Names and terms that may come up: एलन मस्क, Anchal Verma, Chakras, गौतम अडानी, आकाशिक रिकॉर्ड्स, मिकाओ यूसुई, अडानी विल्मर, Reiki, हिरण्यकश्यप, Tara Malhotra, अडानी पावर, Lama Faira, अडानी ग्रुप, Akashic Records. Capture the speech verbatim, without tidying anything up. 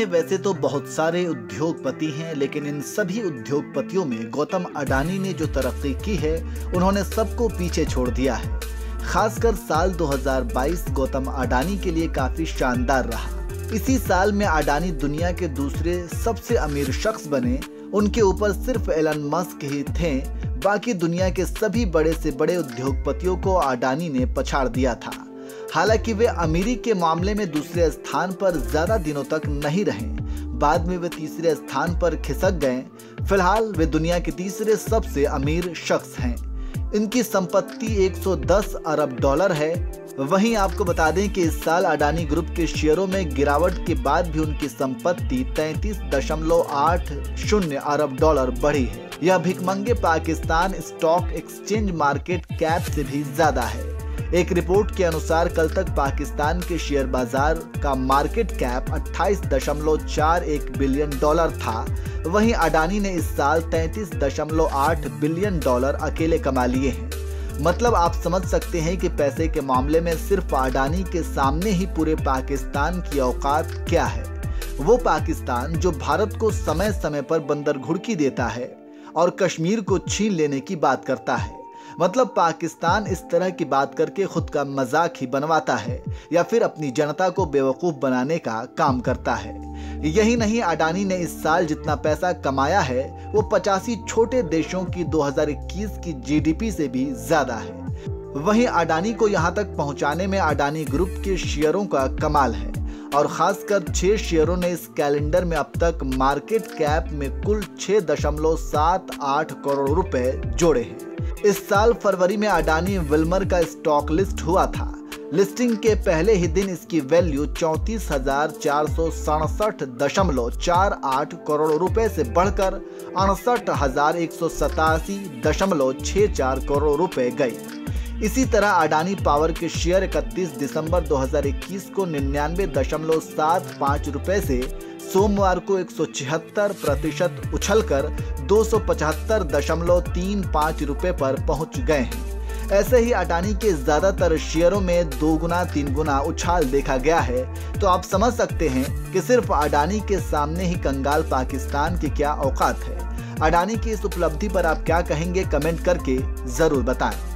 में वैसे तो बहुत सारे उद्योगपति हैं, लेकिन इन सभी उद्योगपतियों में गौतम अडानी ने जो तरक्की की है उन्होंने सबको पीछे छोड़ दिया है। खासकर साल दो हज़ार बाईस गौतम अडानी के लिए काफी शानदार रहा। इसी साल में अडानी दुनिया के दूसरे सबसे अमीर शख्स बने। उनके ऊपर सिर्फ एलन मस्क ही थे, बाकी दुनिया के सभी बड़े से बड़े उद्योगपतियों को अडानी ने पछाड़ दिया था। हालांकि वे अमीरी के मामले में दूसरे स्थान पर ज्यादा दिनों तक नहीं रहे, बाद में वे तीसरे स्थान पर खिसक गए। फिलहाल वे दुनिया के तीसरे सबसे अमीर शख्स हैं। इनकी संपत्ति एक सौ दस अरब डॉलर है। वहीं आपको बता दें कि इस साल अडानी ग्रुप के शेयरों में गिरावट के बाद भी उनकी संपत्ति तैंतीस दशमलव आठ शून्य अरब डॉलर बढ़ी है। यह भिकमंगे Pakistan stock exchange market cap से भी ज्यादा है। एक रिपोर्ट के अनुसार कल तक पाकिस्तान के शेयर बाजार का मार्केट कैप अट्ठाईस दशमलव चार एक बिलियन डॉलर था। वहीं अडानी ने इस साल तैंतीस दशमलव आठ बिलियन डॉलर अकेले कमा लिए हैं। मतलब आप समझ सकते हैं कि पैसे के मामले में सिर्फ अडानी के सामने ही पूरे पाकिस्तान की औकात क्या है। वो पाकिस्तान जो भारत को समय समय पर बंदर घुड़की देता है और कश्मीर को छीन लेने की बात करता है। मतलब पाकिस्तान इस तरह की बात करके खुद का मजाक ही बनवाता है या फिर अपनी जनता को बेवकूफ बनाने का काम करता है। यही नहीं, अडानी ने इस साल जितना पैसा कमाया है वो पचासी छोटे देशों की दो हज़ार इक्कीस की जीडीपी से भी ज्यादा है। वहीं अडानी को यहां तक पहुंचाने में अडानी ग्रुप के शेयरों का कमाल है और खासकर छह शेयरों ने इस कैलेंडर में अब तक मार्केट कैप में कुल छह दशमलव सात आठ करोड़ रुपए जोड़े हैं। इस साल फरवरी में अडानी विल्मर का स्टॉक लिस्ट हुआ था। लिस्टिंग के पहले ही दिन इसकी वैल्यू चौंतीस हजार चार सौ सड़सठ दशमलव चार आठ करोड़ रुपए से बढ़कर अड़सठ हजार एक सौ सतासी दशमलव छः चार करोड़ रुपए गई। इसी तरह अडानी पावर के शेयर इकतीस दिसंबर दो हज़ार इक्कीस को निन्यानवे दशमलव सात पाँच रुपए से सोमवार को एक सौ छिहत्तर प्रतिशत उछलकर दो सौ पचहत्तर दशमलव तीन पाँच रुपए पर पहुंच गए हैं। ऐसे ही अडानी के ज्यादातर शेयरों में दो गुना तीन गुना उछाल देखा गया है। तो आप समझ सकते हैं कि सिर्फ अडानी के सामने ही कंगाल पाकिस्तान की क्या औकात है। अडानी की इस उपलब्धि पर आप क्या कहेंगे, कमेंट करके जरूर बताएं।